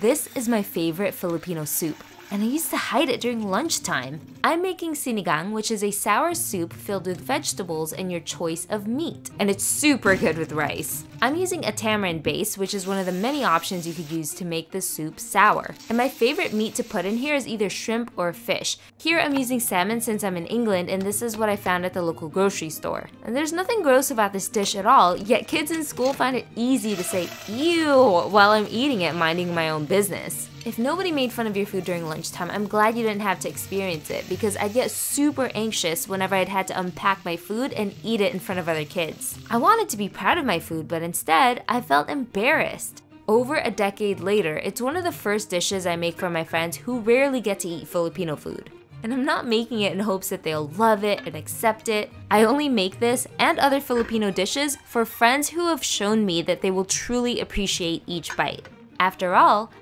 This is my favorite Filipino soup, and I used to hide it during lunchtime. I'm making sinigang, which is a sour soup filled with vegetables and your choice of meat. And it's super good with rice. I'm using a tamarind base, which is one of the many options you could use to make the soup sour. And my favorite meat to put in here is either shrimp or fish. Here I'm using salmon since I'm in England, and this is what I found at the local grocery store. And there's nothing gross about this dish at all, yet kids in school find it easy to say, ew, while I'm eating it, minding my own business. If nobody made fun of your food during lunchtime, I'm glad you didn't have to experience it, because I'd get super anxious whenever I'd had to unpack my food and eat it in front of other kids. I wanted to be proud of my food, but instead, I felt embarrassed. Over a decade later, it's one of the first dishes I make for my friends who rarely get to eat Filipino food. And I'm not making it in hopes that they'll love it and accept it. I only make this and other Filipino dishes for friends who have shown me that they will truly appreciate each bite. After all,